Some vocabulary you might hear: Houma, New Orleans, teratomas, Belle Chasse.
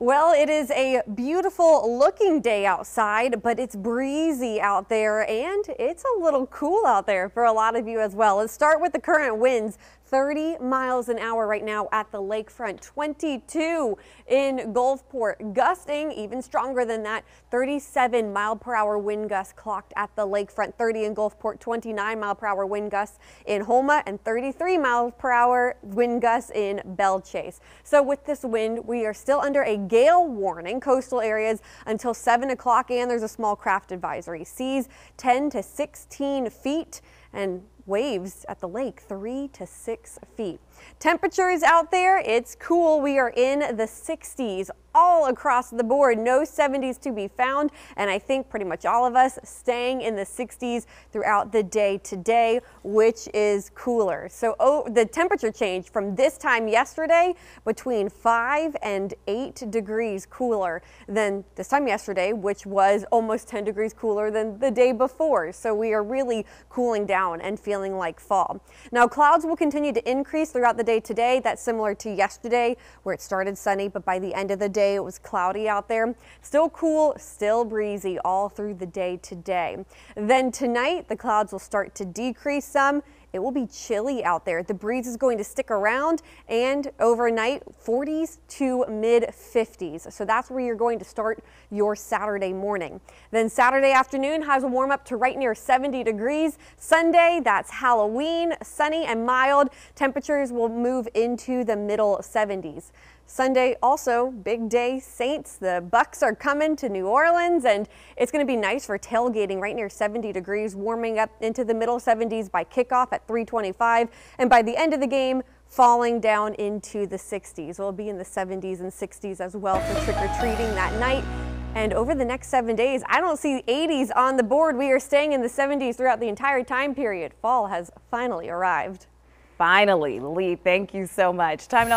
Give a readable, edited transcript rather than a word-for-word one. Well, it is a beautiful looking day outside, but it's breezy out there and it's a little cool out there for a lot of you as well. Let's start with the current winds. 30 miles an hour right now at the lakefront, 22 in Gulfport, gusting even stronger than that. 37 mile per hour wind gust clocked at the lakefront, 30 in Gulfport, 29 mile per hour wind gusts in Houma, and 33 mile per hour wind gusts in Belle Chasse. So with this wind, we are still under a gale warning, coastal areas until 7 o'clock, and there's a small craft advisory. Seas 10 to 16 feet and waves at the lake 3 to 6 feet. Temperatures out there, it's cool. We are in the 60s all across the board. No 70s to be found, and I think pretty much all of us staying in the 60s throughout the day today, which is cooler. So the temperature change from this time yesterday, between 5 and 8 degrees cooler than this time yesterday, which was almost 10 degrees cooler than the day before. So we are really cooling down and feeling like fall. Now clouds will continue to increase throughout the day today. That's similar to yesterday where it started sunny, but by the end of the day it was cloudy out there. Still cool, still breezy all through the day today. Then tonight the clouds will start to decrease some. It will be chilly out there. The breeze is going to stick around, and overnight 40s to mid 50s. So that's where you're going to start your Saturday morning. Then Saturday afternoon, highs will warm up to right near 70 degrees. Sunday, that's Halloween, sunny and mild. Temperatures will move into the middle 70s. Sunday also, big day, Saints. The Bucks are coming to New Orleans, and it's going to be nice for tailgating right near 70 degrees, warming up into the middle 70s by kickoff at 3:25, and by the end of the game, falling down into the 60s. We'll be in the 70s and 60s as well for trick-or-treating that night. And over the next 7 days, I don't see 80s on the board. We are staying in the 70s throughout the entire time period. Fall has finally arrived. Finally, Lee, thank you so much. Time now.